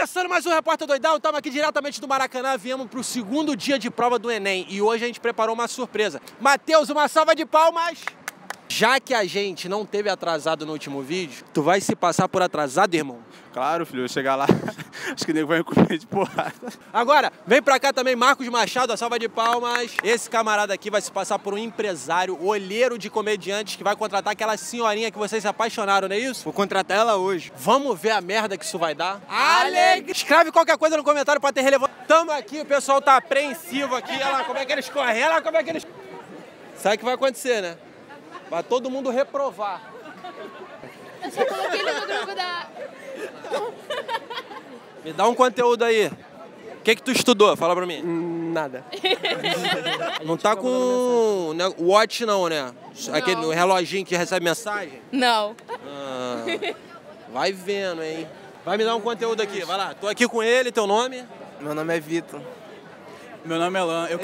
Começando mais um Repórter Doidão, estamos aqui diretamente do Maracanã, viemos para o segundo dia de prova do Enem e hoje a gente preparou uma surpresa. Mateus, uma salva de palmas! Já que a gente não teve atrasado no último vídeo, tu vai se passar por atrasado, irmão? Claro, filho, eu chegar lá, acho que o nego vai me comer de porrada. Agora, vem pra cá também Marcos Machado, a salva de palmas. Esse camarada aqui vai se passar por um empresário, olheiro de comediantes, que vai contratar aquela senhorinha que vocês se apaixonaram, não é isso? Vou contratar ela hoje. Vamos ver a merda que isso vai dar? Alegre! Escreve qualquer coisa no comentário pra ter relevância. Tamo aqui, o pessoal tá apreensivo aqui, olha lá como é que eles correm, olha lá como é que eles... Sabe o que vai acontecer, né? Vai todo mundo reprovar. Eu já coloquei no grupo da... Me dá um conteúdo aí. O que tu estudou? Fala pra mim. Nada. Não tá com o watch não, né? Não. Aquele reloginho que recebe mensagem? Não. Ah, vai vendo, hein? Vai me dar um conteúdo aqui, vai lá. Tô aqui com ele, teu nome? Meu nome é Vitor. Meu nome é Lan, eu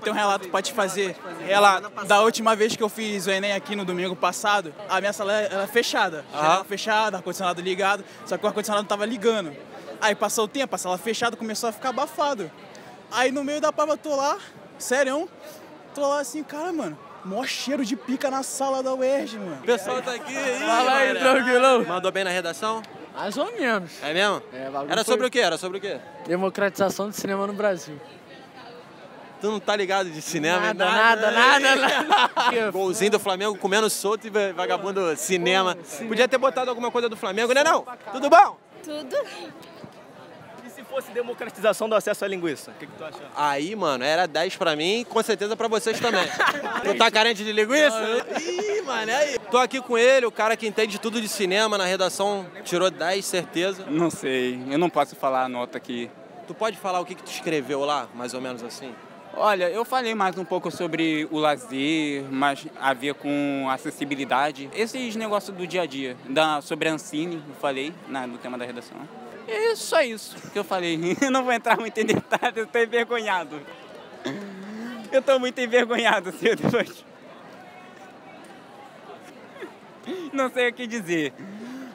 tenho um relato pra te fazer. Ela, da última vez que eu fiz o Enem aqui no domingo passado, a minha sala era fechada. Era fechada, ar-condicionado ligado, só que o ar-condicionado tava ligando. Aí passou o tempo, a sala fechada começou a ficar abafado. Aí no meio da prova eu tô lá, sério, tô lá assim, cara, mano, mó cheiro de pica na sala da UERJ, mano. O pessoal tá aqui, fala aí, tranquilão. Mandou bem na redação? Mais ou menos. É mesmo? É, era sobre o quê? Era sobre o quê? Democratização do cinema no Brasil. Tu não tá ligado de cinema? Nada. Golzinho do Flamengo comendo solto e vagabundo cinema. Podia ter botado alguma coisa do Flamengo, né não? Tudo bom? Tudo. E se fosse democratização do acesso à linguiça? O que tu acha? Aí, mano, era 10 pra mim e com certeza pra vocês também. Tu tá carente de linguiça? Não. Ih, mano, é aí. Tô aqui com ele, o cara que entende tudo de cinema, na redação tirou 10, certeza. Não sei, eu não posso falar a nota aqui. Tu pode falar o que tu escreveu lá, mais ou menos assim? Olha, eu falei mais um pouco sobre o lazer, mas a ver com acessibilidade. Esses negócios do dia a dia, sobre a Ancine, eu falei no tema da redação. É só isso que eu falei. Eu não vou entrar muito em detalhes, eu tô envergonhado. Eu tô muito envergonhado, senhor Deus. Não sei o que dizer.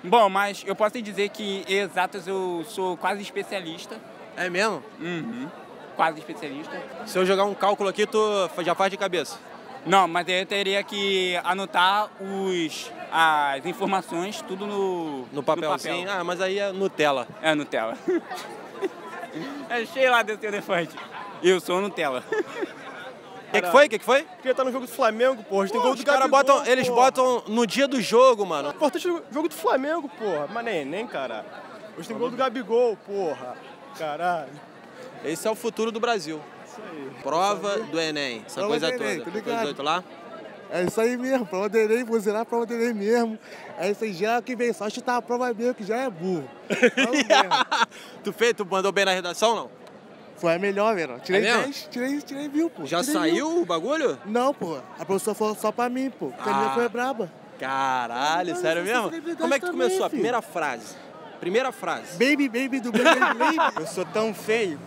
Bom, mas eu posso dizer que em exatas eu sou quase especialista. É mesmo? Uhum. Quase especialista. Se eu jogar um cálculo aqui, tu já faz de cabeça? Não, mas eu teria que anotar as informações, tudo no papel. Sim. Ah, mas aí é Nutella. É Nutella. É cheio lá desse elefante. Eu sou Nutella. O que foi? O que foi? Porque tá no jogo do Flamengo, porra. Tem gol do Gabigol, botam, eles botam no dia do jogo, mano. O importante é o jogo do Flamengo, porra. Mas nem, cara. Hoje tem gol do Gabigol, porra. Caralho. Esse é o futuro do Brasil. Isso aí. Prova do Enem, essa prova coisa do Enem, toda. Tá 18 lá? É isso aí mesmo, prova do Enem, vou zerar a prova do Enem mesmo. É isso aí, já que vem só chutar a prova mesmo, que já é burro. Tu mandou bem na redação, não? Foi a melhor, velho. Tirei 10, tirei mil, pô. Já saiu o bagulho? Não, pô. A professora falou só pra mim, pô. Porque a minha foi braba. Caralho, sério mesmo? Como é que tu começou a primeira frase? Primeira frase. Baby, baby, do baby, baby. Eu sou tão feio.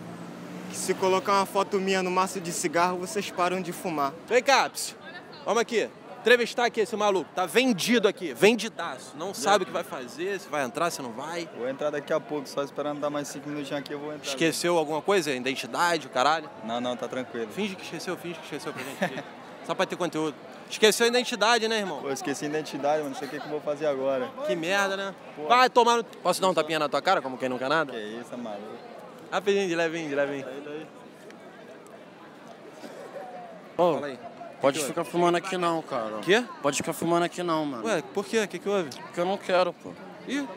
Se colocar uma foto minha no maço de cigarro, vocês param de fumar. Vem cá, psiu. Vamos aqui. Entrevistar aqui esse maluco. Tá vendido aqui. Vendidaço. Não sabe o que vai fazer, se vai entrar, se não vai. Vou entrar daqui a pouco, só esperando dar mais 5 minutinhos aqui, eu vou entrar. Esqueceu alguma coisa? Identidade, o caralho? Não, não, tá tranquilo. Finge que esqueceu pra gente. Só pra ter conteúdo. Esqueceu a identidade, né, irmão? Pô, eu esqueci a identidade, mano. Não sei o que eu vou fazer agora. Que merda, né? Pô, vai tomar no... Posso dar um tapinha na tua cara, como quem não quer nada? Que isso, é maluco. Rapidinho, de levinho. Ô, pode ficar fumando aqui não, cara. Quê? Pode ficar fumando aqui não, mano. Ué, por quê? O que houve? Porque eu não quero, pô. Ih.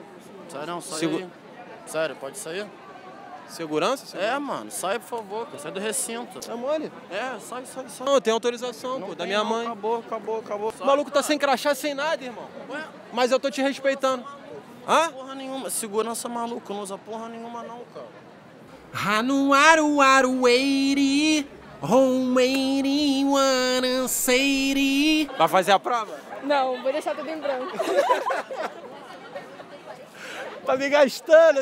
Sai não, sai aí. Sério, pode sair? Segurança? É, mano, sai por favor, pô. Sai do recinto. É mole? É, sai. Não, tem autorização, pô, da minha mãe. Acabou. O maluco tá sem crachá, sem nada, irmão. Ué? Mas eu tô te respeitando. Hã? Porra nenhuma, segurança maluco, não usa porra nenhuma não, cara. Vai fazer a prova? Não, vou deixar tudo em branco. Tá me gastando.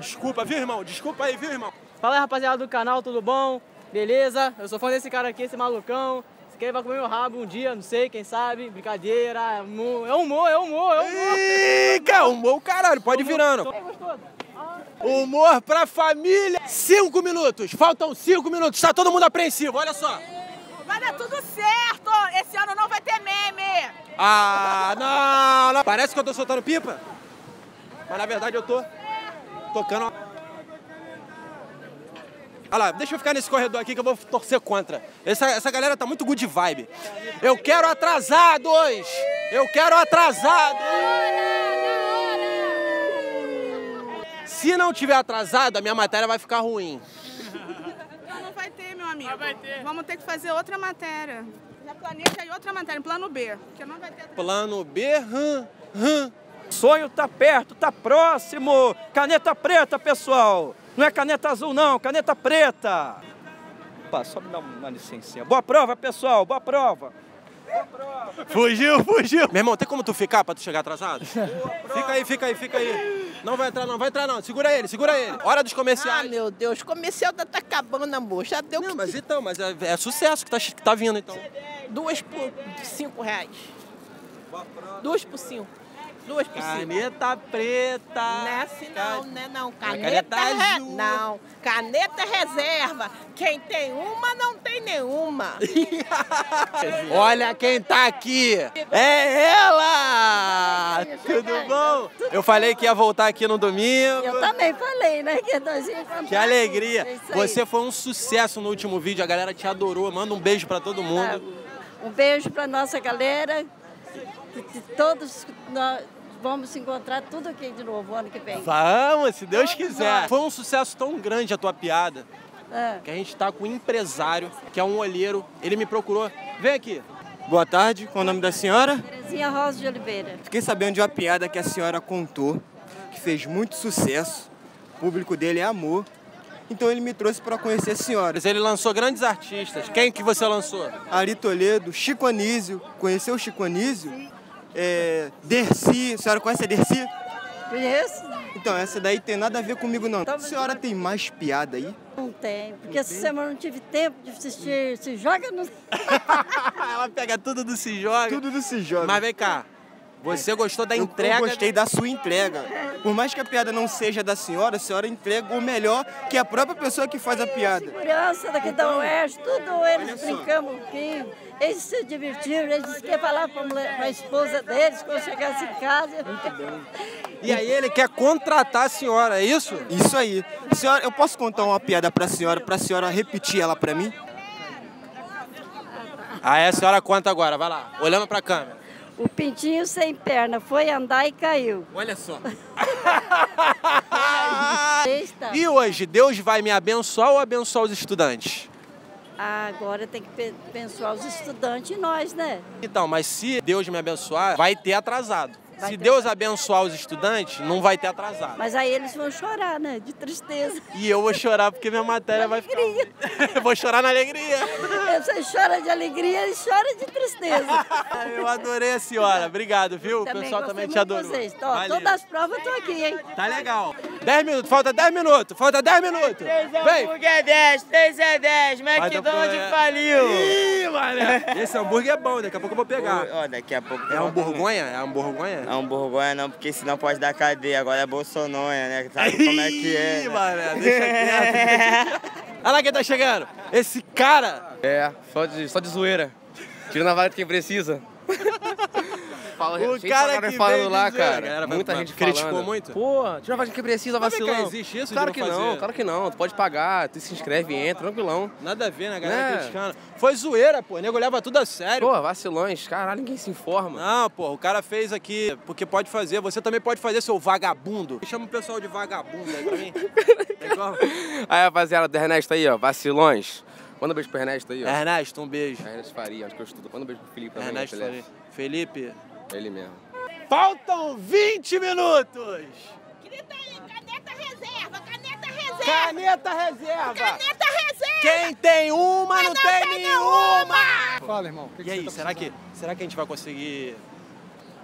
Desculpa, viu, irmão? Desculpa aí, viu, irmão? Fala aí, rapaziada do canal, tudo bom? Beleza? Eu sou fã desse cara aqui, esse malucão. Esse que ele vai comer meu rabo um dia, não sei, quem sabe, brincadeira, é humor, é humor, é humor, é humor. Ih, cara, humor, caralho, pode ir virando. Humor pra família. 5 minutos, faltam 5 minutos, tá todo mundo apreensivo, olha só. Vai dar tudo certo, esse ano não vai ter meme. Ah, não, não. Parece que eu tô soltando pipa, mas na verdade eu tô tocando. Olha lá, deixa eu ficar nesse corredor aqui que eu vou torcer contra. Essa galera tá muito good vibe. Eu quero atrasados! Eu quero atrasados! Se não tiver atrasado, a minha matéria vai ficar ruim. Não vai ter, meu amigo. Vai ter. Vamos ter que fazer outra matéria. Já planeja aí outra matéria, plano B. Porque não vai ter atrasado. Plano B, Sonho tá perto, tá próximo. Caneta preta, pessoal. Não é caneta azul, não. Caneta preta. Opa, só me dá uma licencinha. Boa prova, pessoal. Boa prova. Boa prova. Fugiu, fugiu. Meu irmão, tem como tu ficar pra tu chegar atrasado? Fica aí, fica aí, fica aí. Não vai entrar, não. Vai entrar, não. Segura ele, segura ele. Hora dos comerciais. Ah, meu Deus. O comercial tá acabando, amor. Já deu... Não, mas então, mas é sucesso que tá vindo, então. 2 por R$5. 2 por 5. 2 por 5. Caneta preta. Nesse não, né? Não. Caneta azul. Não. Caneta reserva. Quem tem uma, não tem nenhuma. Olha quem tá aqui. É ela! Tudo bom? Eu falei que ia voltar aqui no domingo. Eu também falei, né? Que alegria. Você foi um sucesso no último vídeo. A galera te adorou. Manda um beijo pra todo mundo. Um beijo pra nossa galera. Todos nós vamos se encontrar tudo aqui de novo ano que vem. Vamos, se Deus quiser. Foi um sucesso tão grande a tua piada, que a gente tá com um empresário, que é um olheiro. Ele me procurou. Vem aqui. Boa tarde, qual o nome da senhora? Merezinha Rosa de Oliveira. Fiquei sabendo de uma piada que a senhora contou, que fez muito sucesso. O público dele amou. Então ele me trouxe para conhecer a senhora. Ele lançou grandes artistas. Quem que você lançou? Ari Toledo, Chico Anísio. Conheceu o Chico Anísio? Dercy. A senhora conhece a Dercy? Conheço. Então, essa daí tem nada a ver comigo, não. A senhora tem mais piada aí? Não tem, porque essa semana eu não tive tempo de assistir Se Joga. No... Ela pega tudo do Se Joga. Tudo do Se Joga. Mas vem cá. Você gostou da entrega? Eu gostei da sua entrega. Por mais que a piada não seja da senhora, a senhora entrega o melhor que a própria pessoa que faz a piada. A segurança daqui da UERJ, tudo eles brincamos um pouquinho. Eles se divertiram, eles disse que ia falar para a esposa deles quando chegasse em casa. Muito bem. E aí ele quer contratar a senhora, é isso? Isso aí. Senhora, eu posso contar uma piada para a senhora repetir ela para mim? Aí a senhora conta agora, vai lá, olhando para a câmera. O pintinho sem perna foi andar e caiu. Olha só. E hoje, Deus vai me abençoar ou abençoar os estudantes? Ah, agora tem que abençoar os estudantes e nós, né? Então, mas se Deus me abençoar, vai ter atrasado. Se Deus abençoar os estudantes, não vai ter atrasado. Mas aí eles vão chorar, né? De tristeza. E eu vou chorar porque minha matéria vai ficar... Eu vou chorar na alegria. Você chora de alegria e chora de tristeza. Eu adorei a senhora. Obrigado, viu? O pessoal também te adorou. Vocês. Todas as provas eu tô aqui, hein? Tá legal. 10 minutos. Falta 10 minutos. Falta 10 minutos. 3 hambúrguer é 10. 3 é 10. McDonald's faliu. Ih, mané. Esse hambúrguer é bom. Daqui a pouco eu vou pegar. Ó, daqui a pouco... É hambúrguer? É hambúrguer? Não, Borgonha não, porque senão pode dar cadeia. Agora é bolsononha, né? Sabe como é que é? Ih, mano, deixa quieto. Olha lá quem tá chegando. Esse cara. É, só de zoeira. Tirando a vaga de quem precisa. Fala, o gente, cara que falando lá, dizer, cara. Galera, muita gente criticou falando. Muito? Pô, tira a vaga de quem precisa, vacilão. Mas existe isso? Claro que não, fazer. Claro que não. Tu pode pagar, tu se inscreve, entra, tranquilão. Nada a ver, né, galera criticando. Foi zoeira, pô. O nego leva tudo a sério. Pô, vacilões. Caralho, ninguém se informa. Não, pô, o cara fez aqui porque pode fazer. Você também pode fazer, seu vagabundo. Chama o pessoal de vagabundo aí pra mim. É igual? Aí, rapaziada, do Ernesto aí, ó. Vacilões. Manda um beijo pro Ernesto aí, ó. Ernesto, um beijo. Ernesto Faria, acho que eu estudo. Manda um beijo pro Felipe também. Ernesto Faria. Felipe. Ele mesmo. Faltam 20 minutos! Grita aí, caneta reserva, caneta reserva! Caneta reserva! Caneta reserva! Quem tem uma, mas não tem nenhuma! Fala, irmão. E aí, será que a gente vai conseguir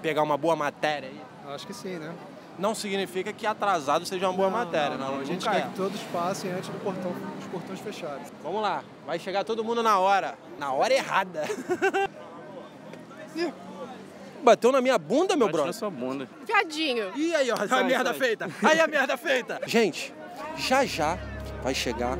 pegar uma boa matéria aí? Acho que sim, né? não significa que atrasado seja uma boa matéria. Não, a gente quer que todos passem antes do portão, dos portões fechados. Vamos lá, vai chegar todo mundo na hora. Na hora errada. Ih, bateu na minha bunda, meu brother. Bateu na sua bunda. Viadinho. Ih, aí, ó, a merda feita. Aí a merda feita. Gente, já já vai chegar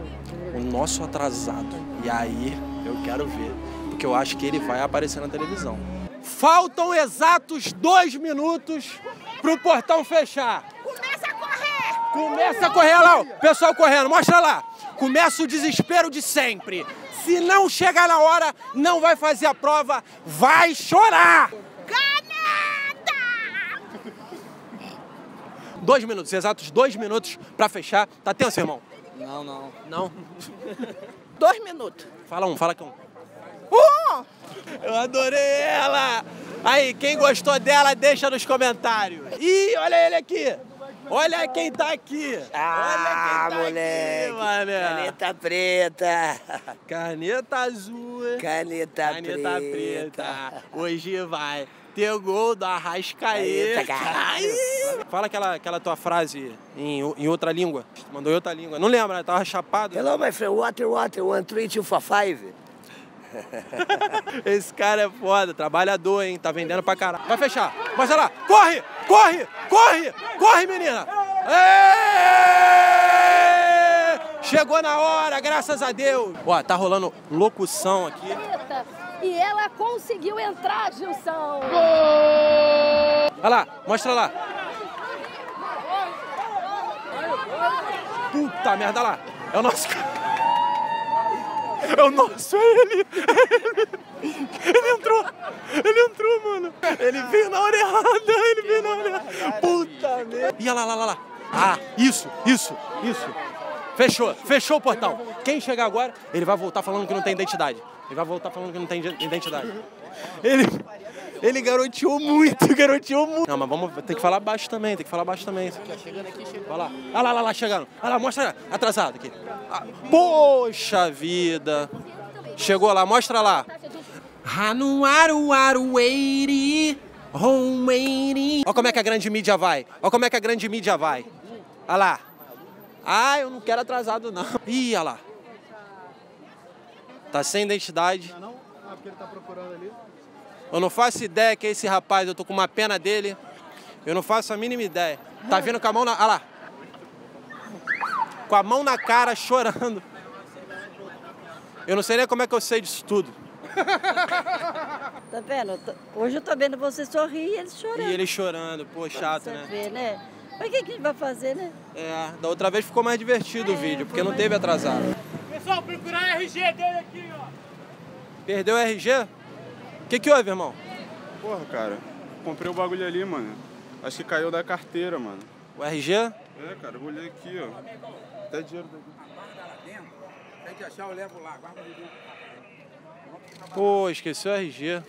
o nosso atrasado. E aí eu quero ver, porque eu acho que ele vai aparecer na televisão. Faltam exatos 2 minutos pro portão fechar. Começa a correr! Começa a correr, olha lá, o pessoal correndo, mostra lá. Começa o desespero de sempre. Se não chegar na hora, não vai fazer a prova, vai chorar! Canada! 2 minutos, exatos 2 minutos pra fechar. Tá tenso, irmão? Não, não. Não? 2 minutos. Fala um, fala que um. Eu adorei ela! Aí, quem gostou dela, deixa nos comentários. Ih, olha ele aqui! Olha quem tá aqui! Ah, olha quem tá moleque! Aqui, caneta preta! Caneta azul! Caneta preta! Hoje vai ter gol do Arrascaê! Fala aquela tua frase em outra língua. Mandou em outra língua. Não lembra, tava chapado. Hello, my friend. Water, 1, 3, 2, 4, 5. Esse cara é foda, trabalhador, hein? Tá vendendo pra caralho. Vai fechar. Mas olha lá. Corre! Corre! Corre! Corre, menina! Êêêê! Chegou na hora, graças a Deus. Ó, tá rolando locução aqui. E ela conseguiu entrar, Gilson. Gol! Olha lá, mostra lá. Puta merda, olha lá. É o nosso cara. Eu, nossa, ele entrou! Ele entrou, mano! Ele veio na hora errada! Ele veio na hora errada! Puta merda! E olha lá! Ah, isso! Fechou o portão! Quem chegar agora, ele vai voltar falando que não tem identidade. Ele garoteou muito. Não, mas vamos ter que falar baixo também, Chegando aqui. Olha lá, chegando. Olha lá, mostra lá. Atrasado aqui. Ah, poxa vida. Chegou lá, mostra lá. Olha como é que a grande mídia vai. Olha lá. Ah, eu não quero atrasado, não. Ih, olha lá. Tá sem identidade. Não, porque ele tá procurando ali. Eu não faço ideia que é esse rapaz, eu tô com uma pena dele. Eu não faço a mínima ideia. Tá vindo com a mão na... Olha lá. Com a mão na cara, chorando. Eu não sei nem como é que eu sei disso tudo. Tá vendo? Hoje eu tô vendo você sorrir e ele chorando. Pô, chato, né? Você vê, né? Mas o que a gente vai fazer, né? É, da outra vez ficou mais divertido o vídeo, porque não teve atrasado. Pessoal, procurar o RG dele aqui, ó. Perdeu o RG? O que houve, irmão? Porra, cara, comprei o bagulho ali, mano. Acho que caiu da carteira, mano. O RG? É, cara, eu olhei aqui, ó. Até dinheiro daqui. Guarda lá dentro. Tem que achar, eu levo lá. Guarda o dinheiro. Pô, esqueci o RG.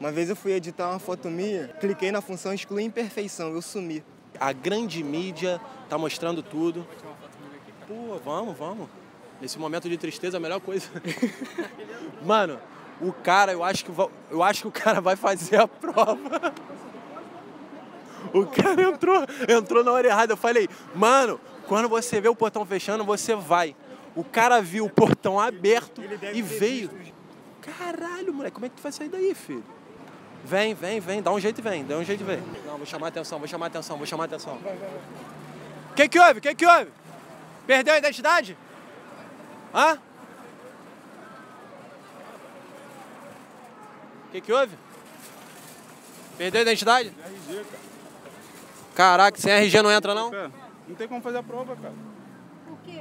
Uma vez eu fui editar uma foto minha, cliquei na função excluir imperfeição, eu sumi. A grande mídia tá mostrando tudo. Pô, vamos. Nesse momento de tristeza, a melhor coisa. Mano, o cara, eu acho que o cara vai fazer a prova. O cara entrou na hora errada. Eu falei, mano, quando você vê o portão fechando, você vai. O cara viu o portão aberto e veio. Caralho, moleque, como é que tu vai sair daí, filho? Vem, dá um jeito e vem. Não, vou chamar a atenção. Que houve? Perdeu a identidade? Hã? Que houve? Perdeu a identidade? RG, cara. Caraca, sem RG não entra, não? Não tem como fazer a prova, cara. Por quê?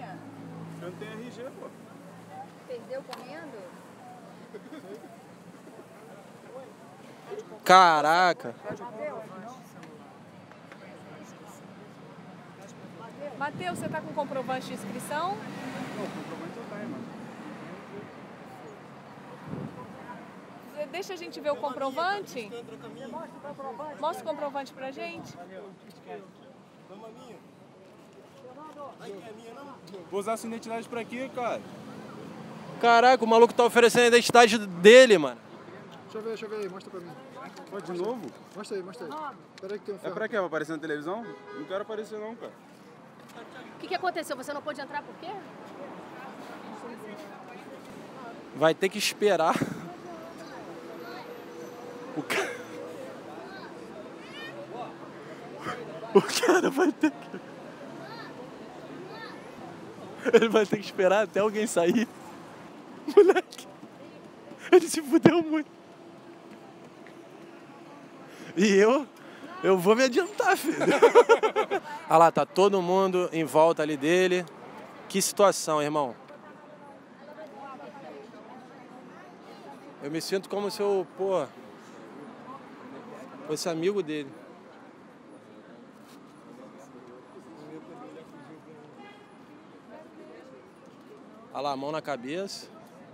Eu não tenho RG, pô. Perdeu comendo? Caraca. Mateus, você tá com comprovante de inscrição? Deixa a gente ver o comprovante. Mostra o comprovante pra gente. Vou usar essa identidade pra quê, cara? Caraca, o maluco tá oferecendo a identidade dele, mano. Deixa eu ver aí, mostra pra mim. Pode de novo? Mostra aí, mostra aí. Peraí que tem um ferro. É pra quê? Pra aparecer na televisão? Não quero aparecer não, cara. O que aconteceu? Você não pôde entrar por quê? Vai ter que esperar. O cara... O cara vai ter que... Ele vai ter que esperar até alguém sair. Moleque, ele se fudeu muito. E eu vou me adiantar, filho. Olha lá, tá todo mundo em volta ali dele. Que situação, irmão. Eu me sinto como se eu, pô, fosse amigo dele. Olha lá, a mão na cabeça,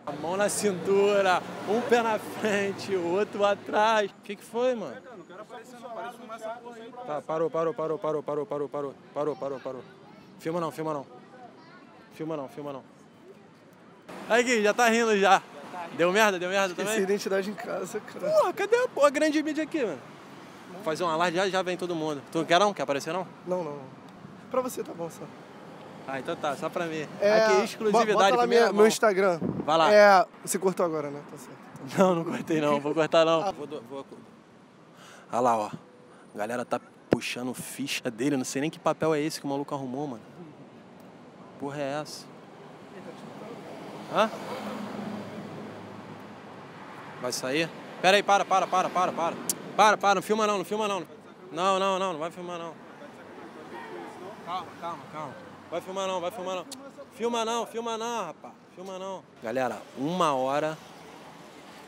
a mão na cintura, um pé na frente, o outro atrás. O que que foi, mano? Não quero aparecer não, parece que começa a correr aí. Tá, parou. Filma não. Filma não. Aí, Gui, já tá rindo já. Deu merda também? Esqueci a identidade em casa, cara. Porra, cadê a grande mídia aqui, mano? Fazer uma live já vem todo mundo. Tu não quer não? Quer aparecer não? Não. Pra você tá bom, só. Ah, então tá, só pra mim. Aqui, exclusividade com meu Instagram. Vai lá. É, você cortou agora, né? Tá certo. Não cortei não, vou cortar não. Vou... Olha lá, ó. A galera tá puxando ficha dele, não sei nem que papel é esse que o maluco arrumou, mano. Porra é essa? Hã? Vai sair? Pera aí, para. Para, não filma não. Não vai filmar não. Calma. Vai filmar não. Filma não, rapaz. Filma não. Galera, 1 hora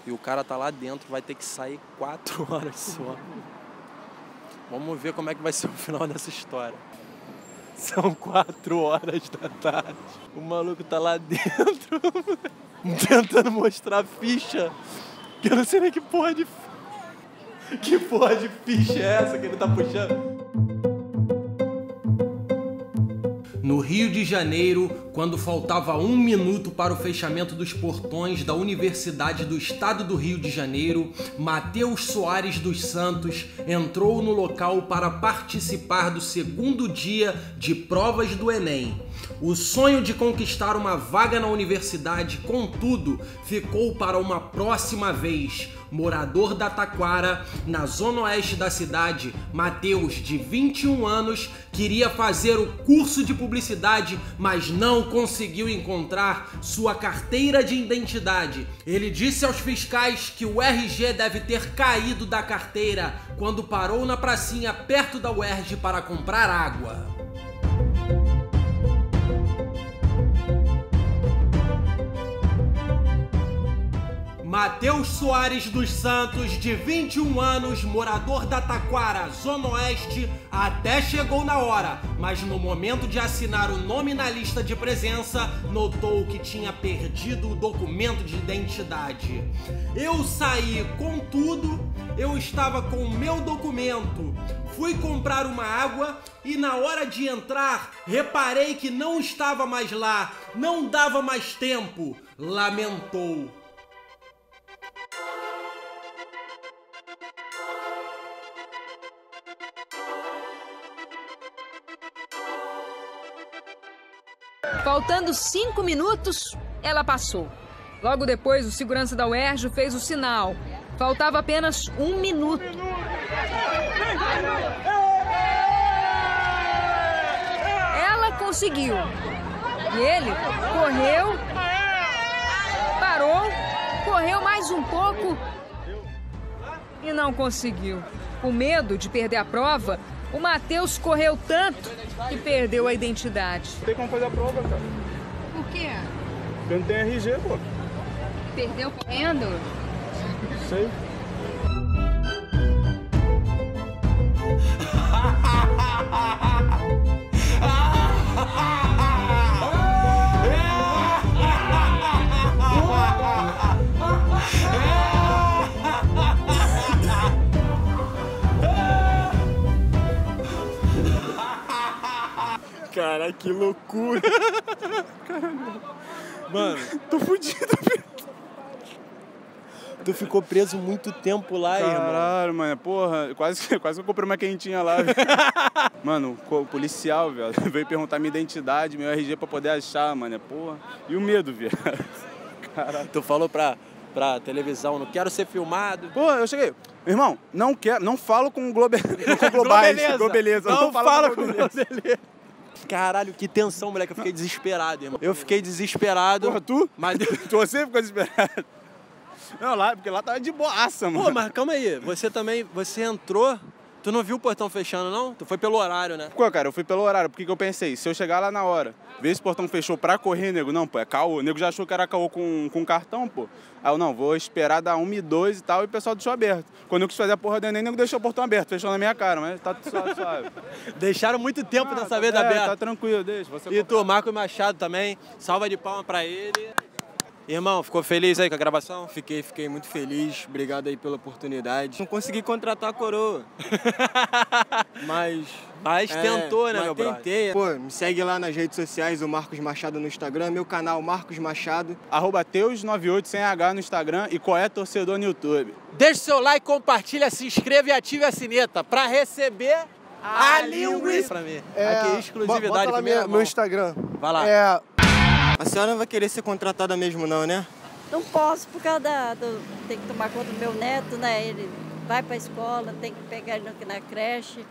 e o cara tá lá dentro, vai ter que sair 4 horas só. Vamos ver como é que vai ser o final dessa história. São 4 horas da tarde. O maluco tá lá dentro, tentando mostrar ficha. Que eu não sei nem que porra de... Que porra de ficha é essa que ele tá puxando? No Rio de Janeiro, quando faltava 1 minuto para o fechamento dos portões da Universidade do Estado do Rio de Janeiro, Mateus Soares dos Santos entrou no local para participar do 2º dia de provas do Enem. O sonho de conquistar uma vaga na universidade, contudo, ficou para uma próxima vez. Morador da Taquara, na zona oeste da cidade, Mateus, de 21 anos, queria fazer o curso de publicidade, mas não conseguiu encontrar sua carteira de identidade. Ele disse aos fiscais que o RG deve ter caído da carteira quando parou na pracinha perto da UERJ para comprar água. Mateus Soares dos Santos, de 21 anos, morador da Taquara, Zona Oeste, até chegou na hora, mas no momento de assinar o nome na lista de presença, notou que tinha perdido o documento de identidade. Eu saí com tudo, eu estava com o meu documento, fui comprar uma água e na hora de entrar, reparei que não estava mais lá, não dava mais tempo, lamentou. Faltando 5 minutos, ela passou. Logo depois, o segurança da UERJ fez o sinal. Faltava apenas 1 minuto. Ela conseguiu. E ele correu, parou, correu mais um pouco e não conseguiu. Com medo de perder a prova, o Mateus correu tanto que perdeu a identidade. Não tem como fazer a prova, cara. Por quê? Porque não tem RG, pô. Perdeu correndo? Não sei. Cara, que loucura! Caralho. Mano, tô fudido, velho. Tu ficou preso muito tempo lá, caralho, irmão. Caralho, mano, porra, quase que eu comprei uma quentinha lá. Mano, o policial, velho, veio perguntar minha identidade, meu RG pra poder achar, mano, porra. E o medo, velho. Caralho. Tu falou pra televisão, não quero ser filmado. Pô, eu cheguei. Irmão, não quero, não falo com o Globeleza. Globeleza. Não fala com o Globeleza. Caralho, que tensão, moleque. Eu fiquei desesperado, irmão. Eu fiquei desesperado. Porra, tu? Mas... Você ficou desesperado? Não, lá, porque lá tava de boaça, mano. Pô, mas calma aí. Você também, você entrou... Tu não viu o portão fechando, não? Tu foi pelo horário, né? Pô, cara, eu fui pelo horário, porque eu pensei, se eu chegar lá na hora, ver se o portão fechou pra correr, nego, não, pô, é caô. O nego já achou que era caô com cartão, pô. Aí eu, não, vou esperar dar 1 e 2 e tal, e o pessoal deixou aberto. Quando eu quis fazer a porra do Enem, o nego deixou o portão aberto, fechou na minha cara, mas tá tudo suave. Deixaram muito tempo dessa vez aberto. Tá tranquilo, deixa. Você e tu, Marcos Machado também, salva de palma pra ele. Irmão, ficou feliz aí com a gravação? Fiquei muito feliz. Obrigado aí pela oportunidade. Não consegui contratar a coroa. Mas tentou, né, meu brother? Tentei. Pô, me segue lá nas redes sociais, o Marcos Machado no Instagram, meu canal Marcos Machado. @teus98 sem H no Instagram e Qual é Torcedor no YouTube. Deixe seu like, compartilha, se inscreva e ative a sineta pra receber a linguiça. Pra mim. Aqui, exclusividade. Bota lá meu Instagram. Vai lá. A senhora não vai querer ser contratada mesmo não, né? Não posso, por causa tem que tomar conta do meu neto, né? Ele vai pra escola, tem que pegar ele na creche.